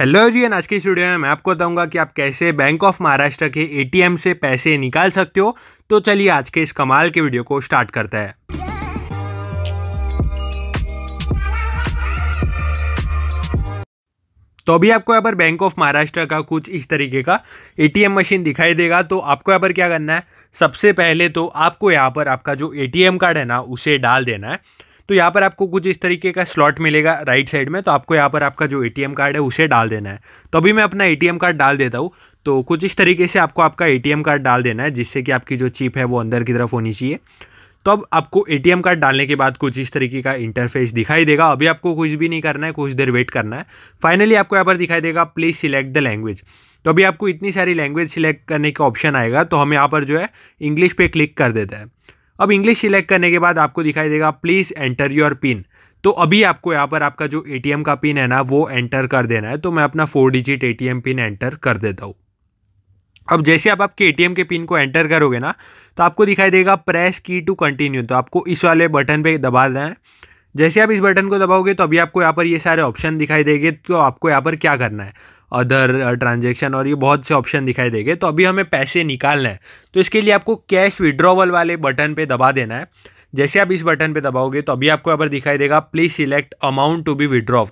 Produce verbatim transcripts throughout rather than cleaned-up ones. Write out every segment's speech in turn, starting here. Hello जी, आज के इस वीडियो में मैं आपको बताऊंगा कि आप कैसे बैंक ऑफ महाराष्ट्र के एटीएम से पैसे निकाल सकते हो। तो चलिए आज के इस कमाल के वीडियो को स्टार्ट करते हैं। तो अभी आपको यहाँ पर बैंक ऑफ महाराष्ट्र का कुछ इस तरीके का एटीएम मशीन दिखाई देगा। तो आपको यहाँ पर क्या करना है, सबसे पहले तो आपको यहाँ पर आपका जो एटीएम कार्ड है ना उसे डाल देना है। तो यहाँ पर आपको कुछ इस तरीके का स्लॉट मिलेगा राइट साइड में। तो आपको यहाँ पर आपका जो एटीएम कार्ड है उसे डाल देना है। तो अभी मैं अपना एटीएम कार्ड डाल देता हूँ। तो कुछ इस तरीके से आपको आपका एटीएम कार्ड डाल देना है, जिससे कि आपकी जो चिप है वो अंदर की तरफ होनी चाहिए। तो अब आपको एटीएम कार्ड डालने के बाद कुछ इस तरीके का इंटरफेस दिखाई देगा। अभी आपको कुछ भी नहीं करना है, कुछ देर वेट करना है। फाइनली आपको यहाँ पर दिखाई देगा प्लीज़ सिलेक्ट द लैंग्वेज। तो अभी आपको इतनी सारी लैंग्वेज सिलेक्ट करने का ऑप्शन आएगा। तो हम यहाँ पर जो है इंग्लिश पे क्लिक कर देते हैं। अब इंग्लिश सिलेक्ट करने के बाद आपको दिखाई देगा प्लीज़ एंटर योर पिन। तो अभी आपको यहाँ पर आपका जो एटीएम का पिन है ना वो एंटर कर देना है। तो मैं अपना four digit ATM pin enter कर देता हूँ। अब जैसे आप आपके एटीएम के पिन को एंटर करोगे ना तो आपको दिखाई देगा प्रेस की टू कंटिन्यू। तो आपको इस वाले बटन पे दबा देना है। जैसे आप इस बटन को दबाओगे तो अभी आपको यहाँ पर ये सारे ऑप्शन दिखाई देंगे। तो आपको यहाँ पर क्या करना है, अदर ट्रांजेक्शन और ये बहुत से ऑप्शन दिखाई देंगे। तो अभी हमें पैसे निकालना है, तो इसके लिए आपको कैश विड्रॉवल वाले बटन पर दबा देना है। जैसे आप इस बटन पर दबाओगे तो अभी आपको यहाँ पर दिखाई देगा please select amount to be withdraw.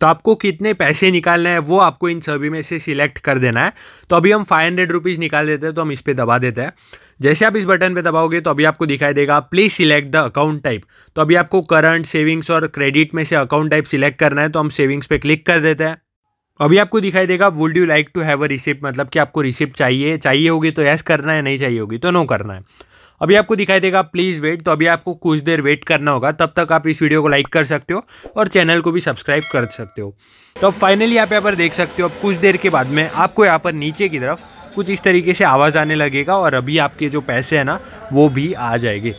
तो आपको कितने पैसे निकालना है वो आपको इन सभी में से सिलेक्ट कर देना है। तो अभी हम फाइव हंड्रेड रुपीज़ निकाल देते हैं, तो हम इस पर दबा देते हैं। जैसे आप इस बटन पे दबाओगे तो अभी आपको दिखाई देगा please select the account type. तो अभी आपको करंट, सेविंग्स और क्रेडिट में से अकाउंट टाइप सिलेक्ट करना है। तो हम सेविंग्स पे क्लिक कर देते हैं। अभी आपको दिखाई देगा would you like to have a receipt, मतलब कि आपको रिसिप्ट चाहिए चाहिए होगी तो यस करना है, नहीं चाहिए होगी तो नो करना है। अभी आपको दिखाई देगा प्लीज़ वेट। तो अभी आपको कुछ देर वेट करना होगा। तब तक आप इस वीडियो को लाइक कर सकते हो और चैनल को भी सब्सक्राइब कर सकते हो। तो अब फाइनली आप यहाँ पर देख सकते हो, अब कुछ देर के बाद में आपको यहाँ पर नीचे की तरफ कुछ इस तरीके से आवाज़ आने लगेगा और अभी आपके जो पैसे हैं ना वो भी आ जाएंगे।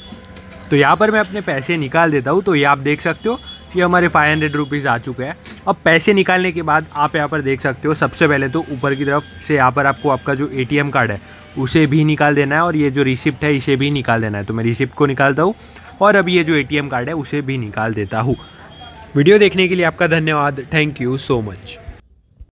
तो यहाँ पर मैं अपने पैसे निकाल देता हूँ। तो ये आप देख सकते हो कि हमारे फाइव हंड्रेड रुपीज़ आ चुके हैं। अब पैसे निकालने के बाद आप यहाँ पर देख सकते हो, सबसे पहले तो ऊपर की तरफ से यहाँ पर आपको आपका जो एटीएम कार्ड है उसे भी निकाल देना है और ये जो रिसिप्ट है इसे भी निकाल देना है। तो मैं रिसिप्ट को निकालता हूँ और अब ये जो एटीएम कार्ड है उसे भी निकाल देता हूँ। वीडियो देखने के लिए आपका धन्यवाद। Thank you so much.